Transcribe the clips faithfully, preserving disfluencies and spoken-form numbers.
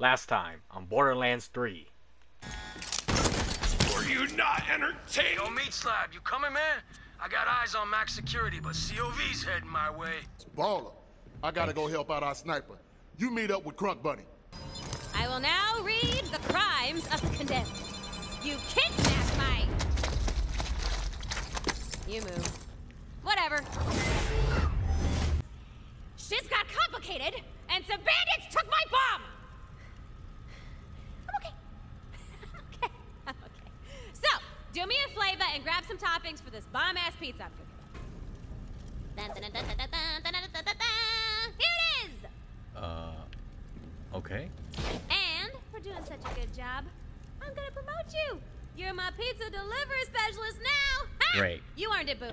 last time on Borderlands three. Were you not entertained? Yo, Meat Slab, you coming, man? I got eyes on max security, but C O V's heading my way. Baller, I gotta go help out our sniper. You meet up with Crunk Bunny. I will now read the crimes of the condemned. You kidnapped my... You move. Whatever. Shit's got complicated, and some bandits took my bomb! I'm okay. I'm okay. I'm okay. So, do me a flavor and grab some toppings for this bomb-ass pizza I'm cooking. Here it is! Uh, okay. And, for doing such a good job, I'm gonna promote you! You're my pizza delivery specialist now! Ha! Great. You earned it, boo.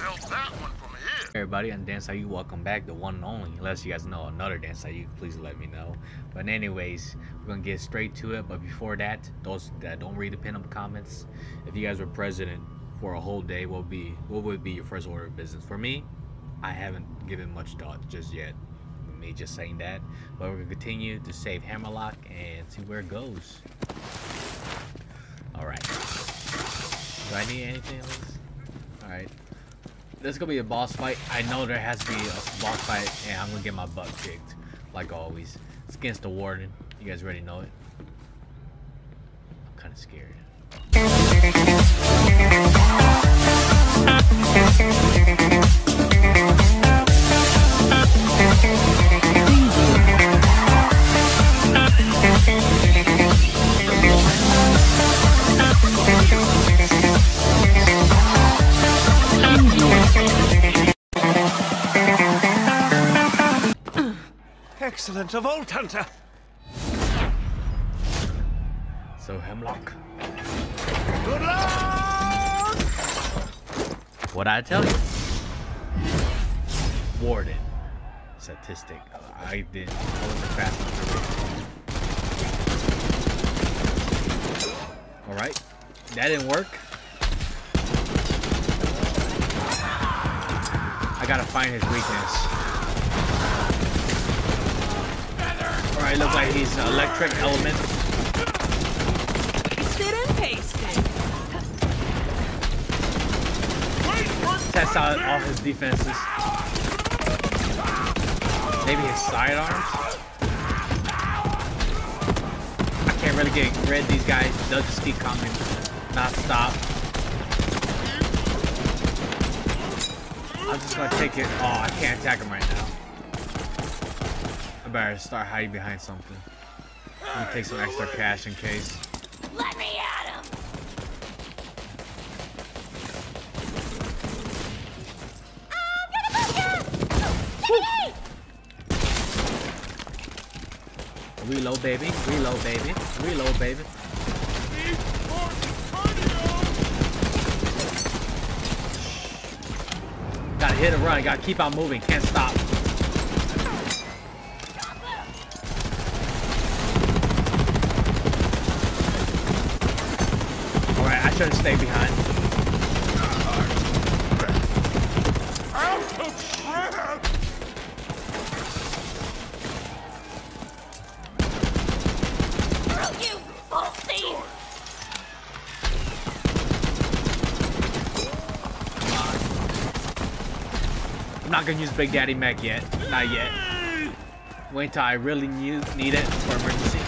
Build that one from here. Hey everybody, I'm Dansaiyuk. Welcome back, the one and only. Unless you guys know another Dansaiyuk, please let me know. But anyways, we're gonna get straight to it. But before that, those that don't read the pinned comments, if you guys were president for a whole day, what would be what would be your first order of business? For me, I haven't given much thought just yet. Me just saying that. But we're gonna continue to save Hammerlock and see where it goes. Alright. Do I need anything else? Alright. This is gonna be a boss fight. I know there has to be a boss fight, and I'm gonna get my butt kicked, like always. It's against the warden. You guys already know it. I'm kinda scared. Excellent of old Hunter. So Hammerlock. Good luck. What I tell you, warden, statistic. I did. I was the fastest. All right, that didn't work. I gotta find his weakness. Alright, looks like he's an electric element. Sit and paste. Test out all his defenses. Maybe his sidearms? I can't really get rid of these guys. They'll just keep coming. Not stop. I'm just gonna take it. Oh, I can't attack him right now. Better start hiding behind something. I'm gonna take some extra cash in case. Let me at him. I'm gonna book you. Reload, baby. Reload, baby. Reload, baby. Gotta hit and run. Gotta keep on moving. Can't stop. Should stay behind. You filthy! Come on. I'm not gonna use Big Daddy Mech yet. Not yet. Wait till I really need it for emergency.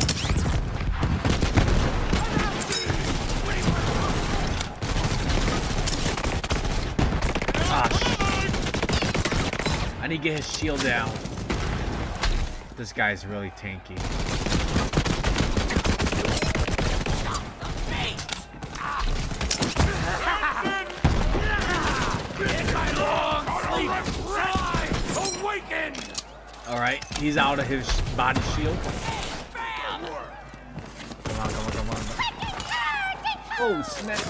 He get his shield down. This guy's really tanky. All right, he's out of his body shield. Come on, come on, come on. Oh, snap.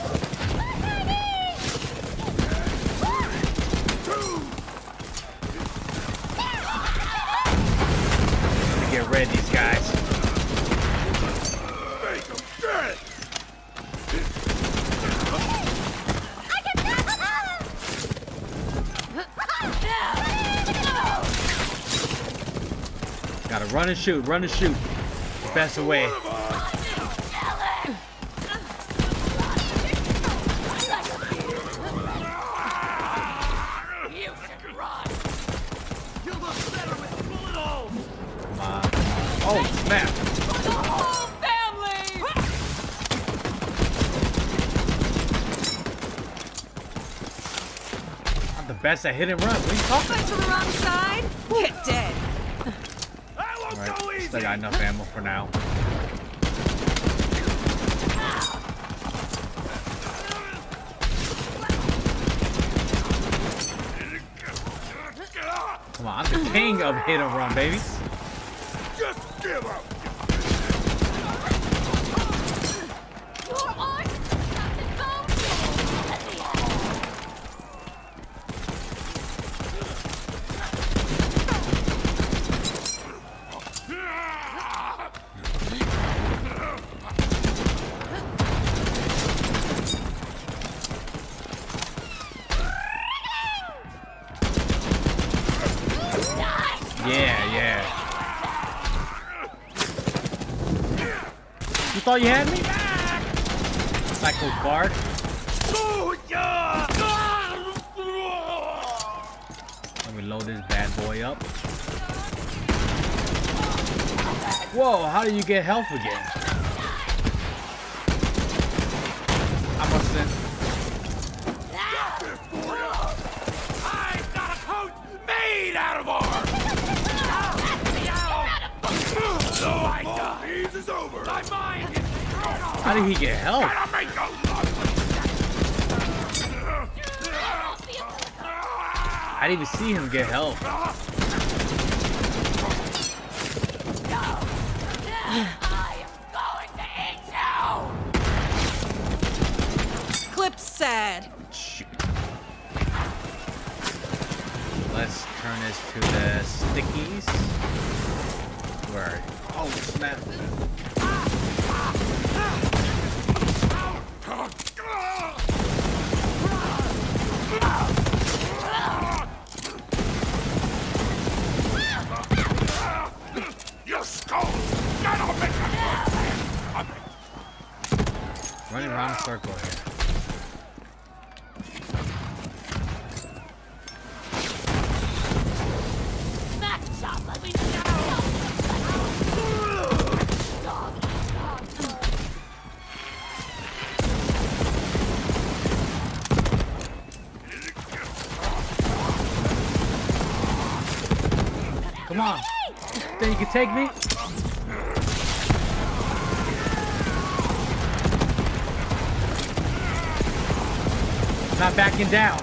Get rid of these guys. Make them dead. Got gotta run and shoot, run and shoot. Best way. That's a hit and run. What are you talking about? To the wrong side. Get dead. All right, still got enough ammo for now. Come on, I'm the king of hit and run, baby. Just give up. Oh, you had me? Psycho Bard. Let me load this bad boy up. Whoa, how do you get health again? I must have. I've got a coat made out of armor. So I die. This is over. My mind. How did he get help? I didn't even see him get help. I am going to eat you. Clip sad. Shoot. Let's turn this to the stickies. Where are you? Oh snap. Running around a circle here. Come on. Then you can take me. Not backing down.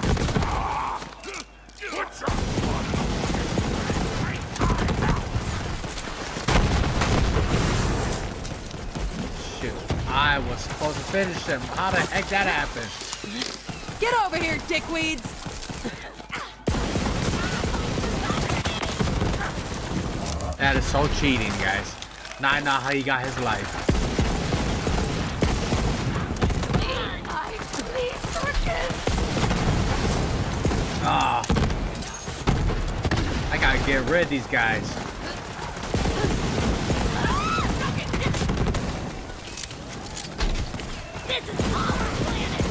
Shoot, I was supposed to finish him. How the heck that happened? Get over here, dickweeds. That is so cheating, guys. Now I know how he got his life. Ah, I gotta get rid of these guys. This is our planet.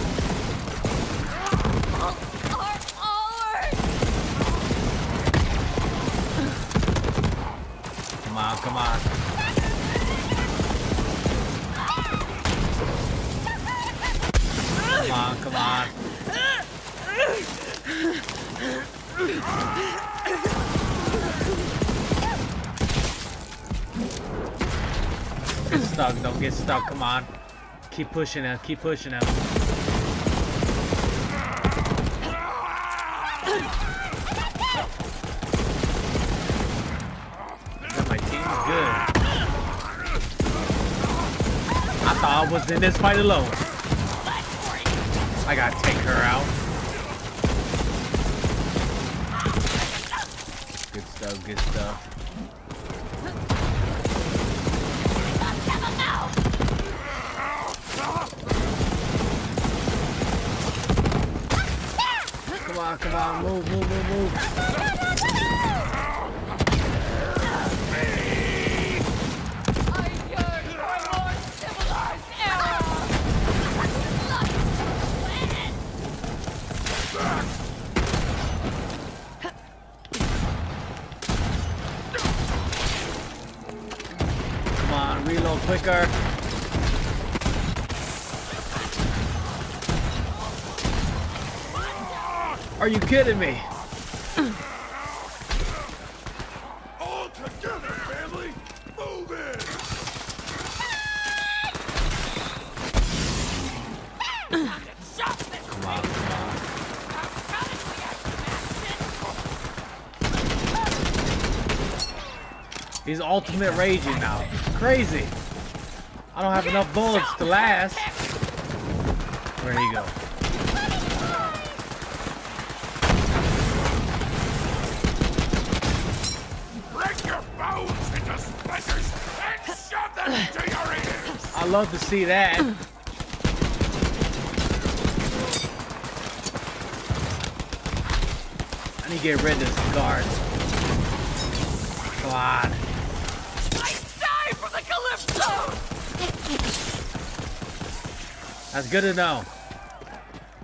Ours, ours. Come on, come on. Come on, come on. Don't get stuck, don't get stuck, come on. Keep pushing him, keep pushing him. My team's good. I thought I was in this fight alone. I gotta take her out. Stuff, good stuff. Come on, come on, move, move, move, move. can reload quicker. Are you kidding me? All together, family! Move in! Come on, come on. He's ultimate raging now. Crazy. I don't have enough bullets to last. Where'd he go? I love to see that. I need to get rid of this guard. Come on. I die from the Calypso! That's good to know.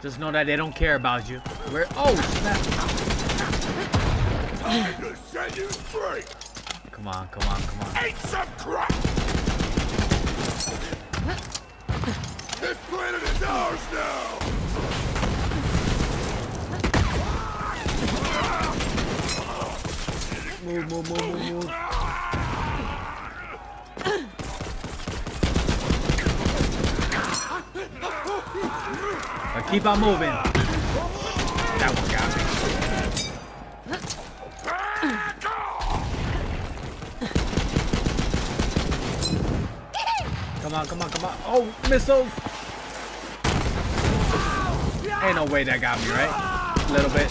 Just know that they don't care about you. Where? Oh, snap. Time to set you free. Come on, come on, come on. Eat some crap! This planet is ours now! Move, move, move, move, move. Now keep on moving. That one got me. Come on, come on, come on. Oh, missiles! Ain't no way that got me, right? A little bit.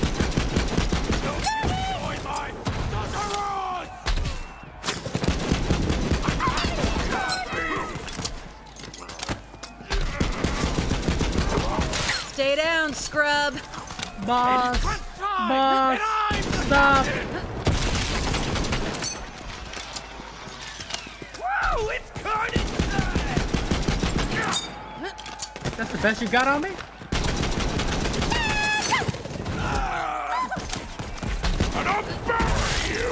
Stay down, scrub. Boss. Boss. Stop. Whoa, it's carnage! That's the best you got on me? Uh, and I'll bury you!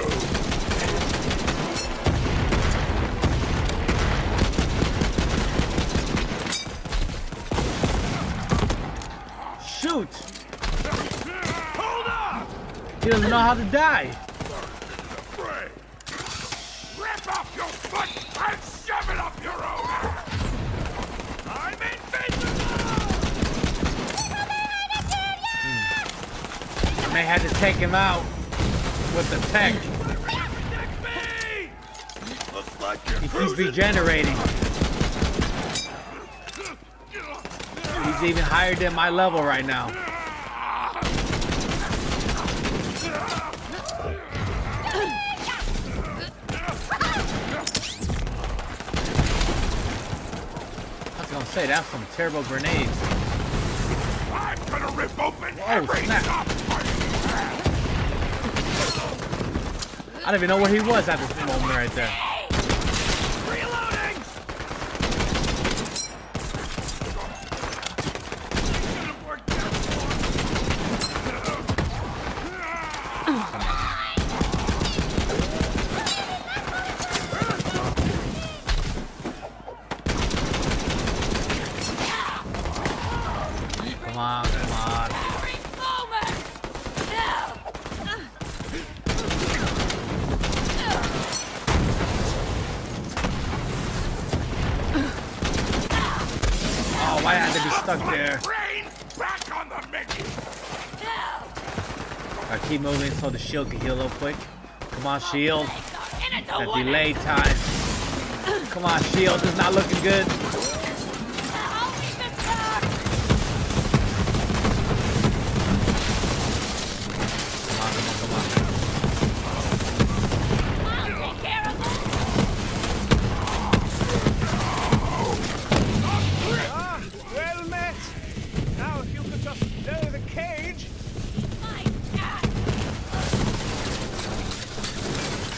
Shoot! Hold up! He doesn't know how to die. Rip off your foot and shove it up your own! I'm invincible! Hmm. They had to take him out with the tech. Looks like he keeps regenerating. He's even higher than my level right now. Say that's some terrible grenades. I'm gonna rip open every shop party you have. I don't even know where he was at this moment right there. Reloading. Keep moving so the shield can heal real quick. Come on, shield. That delay time. Come on, shield. It's not looking good.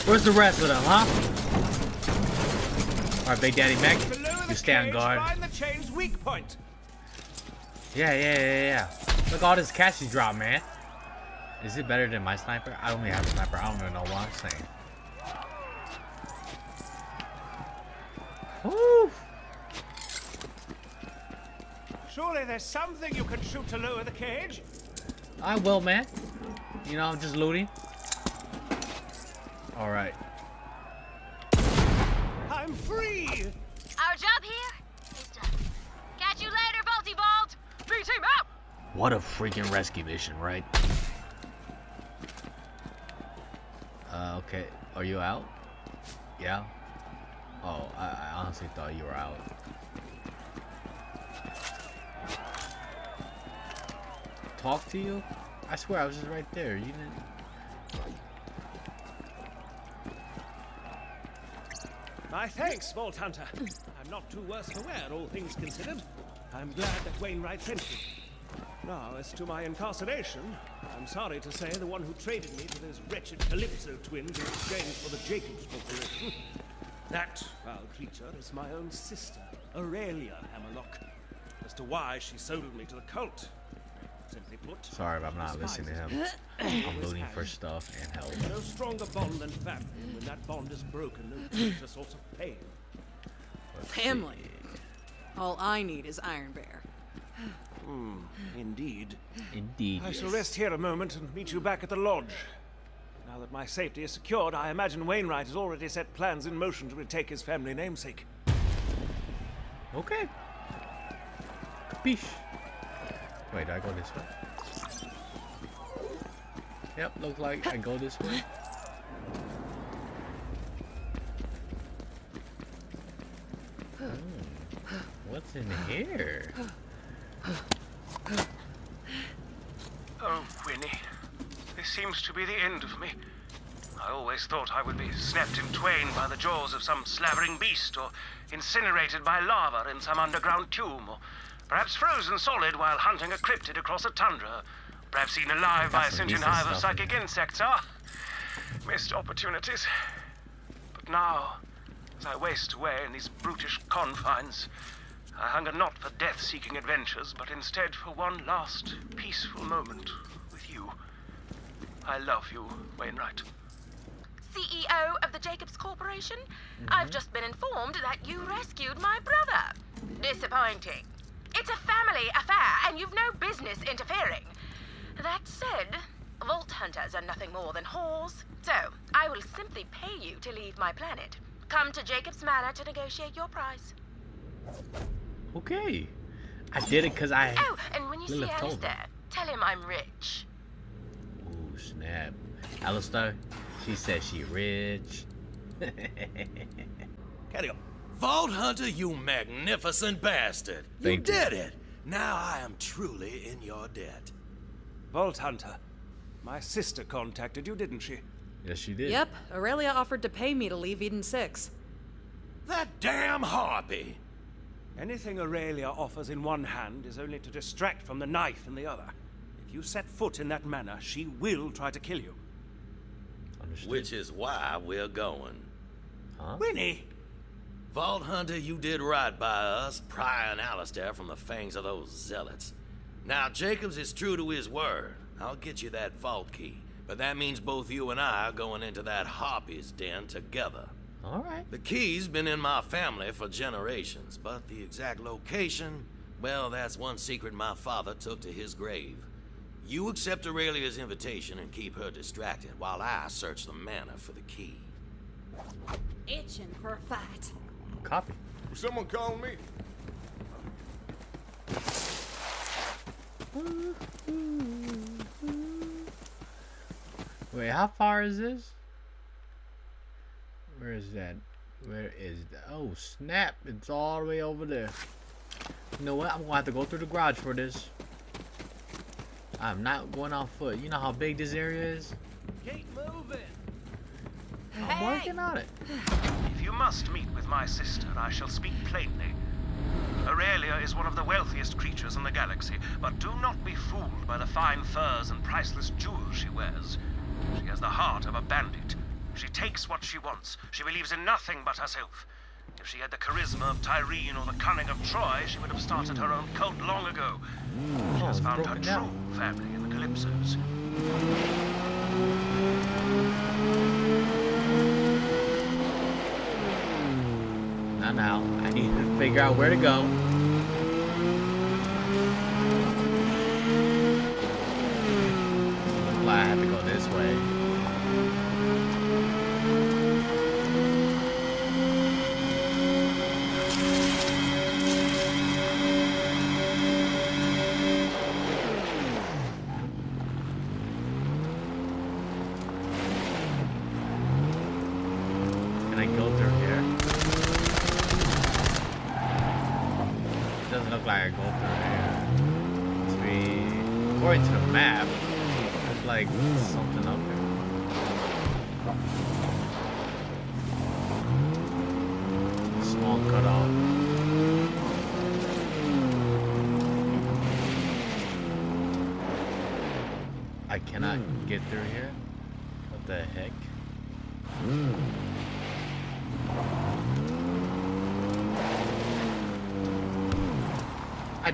Where's the rest of them, huh? Alright, Big Daddy Mac, you stay on guard. Yeah, yeah, yeah, yeah. Look at all this cash you dropped, man. Is it better than my sniper? I don't even have a sniper. I don't even know what I'm saying. Woo. Surely there's something you can shoot to lower the cage. I will, man. You know, I'm just looting. All right. I'm free. Our job here is done. Catch you later, Bolty Bolt. Free team out. What a freaking rescue mission, right? Uh, okay. Are you out? Yeah. Oh, I, I honestly thought you were out. Talk to you? I swear I was just right there. You didn't. My thanks, Vault Hunter. I'm not too worse for wear, all things considered. I'm glad that Wainwright sent you. Now, as to my incarceration, I'm sorry to say the one who traded me to those wretched Calypso twins in exchange for the Jakobs Corporation. That foul creature is my own sister, Aurelia Hammerlock. As to why she sold me to the cult, simply put. Sorry, but I'm not listening to him. I'm looting for stuff and help. No stronger bond than family. When that bond is broken, no greater source of pain. Let's family. See. All I need is Iron Bear. Hmm. Indeed. Indeed. I yes. shall rest here a moment and meet you back at the lodge. Now that my safety is secured, I imagine Wainwright has already set plans in motion to retake his family namesake. Okay. Capiche. Wait, do I go this way? Yep, looks like I go this way. Hmm. What's in here? Oh, Winnie, this seems to be the end of me. I always thought I would be snapped in twain by the jaws of some slavering beast, or incinerated by lava in some underground tomb, or perhaps frozen solid while hunting a cryptid across a tundra, perhaps eaten alive by a sentient hive of psychic insects. Ah, missed opportunities. But now, as I waste away in these brutish confines, I hunger not for death-seeking adventures, but instead for one last peaceful moment with you. I love you, Wainwright. C E O of the Jakobs Corporation, mm-hmm. I've just been informed that you rescued my brother. Disappointing. It's a family affair, and you've no business interfering. That said, Vault Hunters are nothing more than whores, so I will simply pay you to leave my planet. Come to Jakobs Manor to negotiate your price. Okay, I did it because I. Oh, and when you see Alistair, tell him I'm rich. Ooh, snap! Alistair, she says she rich. Carry on. Vault Hunter, you magnificent bastard! You did it. Now I am truly in your debt. Vault Hunter, my sister contacted you, didn't she? Yes, she did. Yep, Aurelia offered to pay me to leave Eden Six. That damn harpy! Anything Aurelia offers in one hand is only to distract from the knife in the other. If you set foot in that manor, she will try to kill you. Understood. Which is why we're going. Huh? Winnie! Vault Hunter, you did right by us, prying Alistair from the fangs of those zealots. Now, Jakobs is true to his word. I'll get you that vault key. But that means both you and I are going into that harpy's den together. All right. The key's been in my family for generations, but the exact location, well, that's one secret my father took to his grave. You accept Aurelia's invitation and keep her distracted while I search the manor for the key. Itching for a fight. Copy. Will someone call me? Wait, how far is this? Where is that? Where is that? Oh, snap. It's all the way over there. You know what? I'm going to have to go through the garage for this. I'm not going on foot. You know how big this area is? Keep moving. I'm hey. working on it. If you must meet with my sister, I shall speak plainly. Aurelia is one of the wealthiest creatures in the galaxy, but do not be fooled by the fine furs and priceless jewels she wears. She has the heart of a bandit. She takes what she wants. She believes in nothing but herself. If she had the charisma of Tyreen or the cunning of Troy, she would have started her own cult long ago. She has found her true family in the Calypsos. I time out. I need to figure out where to go. Well, I have to go this way.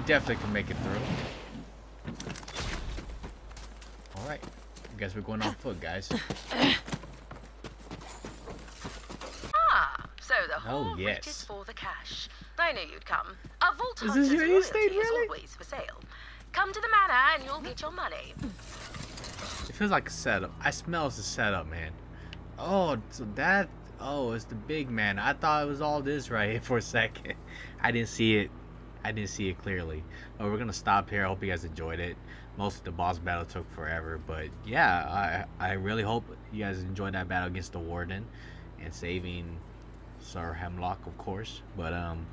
Definitely can make it through. All right, I guess we're going on foot, guys. Ah, so the whole oh, yes. is for the cash. I knew you'd come. A vault hunter's royalty is always for sale. Come to the manor and you'll get your money. It feels like a setup. I smell it's a setup, man. Oh, so that. Oh, it's the big man. I thought it was all this right here for a second. I didn't see it. I didn't see it clearly. But we're gonna stop here. I hope you guys enjoyed it. Most of the boss battle took forever, but yeah, I I really hope you guys enjoyed that battle against the warden and saving Sir Hammerlock, of course. But um,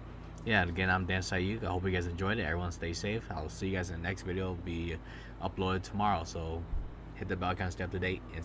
yeah. Again, I'm Dansaiyuk. I hope you guys enjoyed it. Everyone, stay safe. I'll see you guys in the next video. It'll be uploaded tomorrow, so hit the bell icon, stay up to date. And